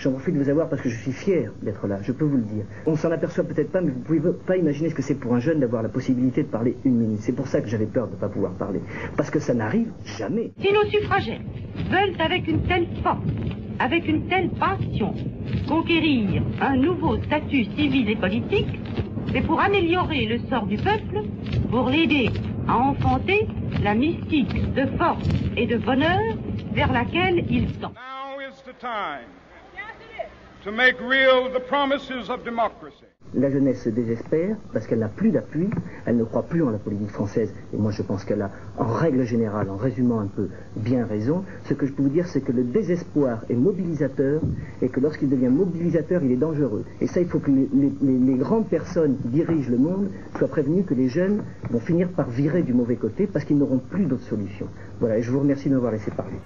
J'en profite de vous avoir parce que je suis fier d'être là, je peux vous le dire. On s'en aperçoit peut-être pas, mais vous ne pouvez pas imaginer ce que c'est pour un jeune d'avoir la possibilité de parler une minute. C'est pour ça que j'avais peur de ne pas pouvoir parler, parce que ça n'arrive jamais. Si nos suffragettes veulent avec une telle force, avec une telle passion, conquérir un nouveau statut civil et politique, c'est pour améliorer le sort du peuple, pour l'aider à enfanter la mystique de force et de bonheur vers laquelle il tend. To make real the promises of democracy. La jeunesse se désespère parce qu'elle n'a plus d'appui, elle ne croit plus en la politique française, et moi je pense qu'elle a, en règle générale, en résumant un peu, bien raison. Ce que je peux vous dire, c'est que le désespoir est mobilisateur, et que lorsqu'il devient mobilisateur, il est dangereux. Et ça, il faut que les grandes personnes qui dirigent le monde soient prévenues que les jeunes vont finir par virer du mauvais côté parce qu'ils n'auront plus d'autre solution. Voilà, et je vous remercie de m'avoir laissé parler.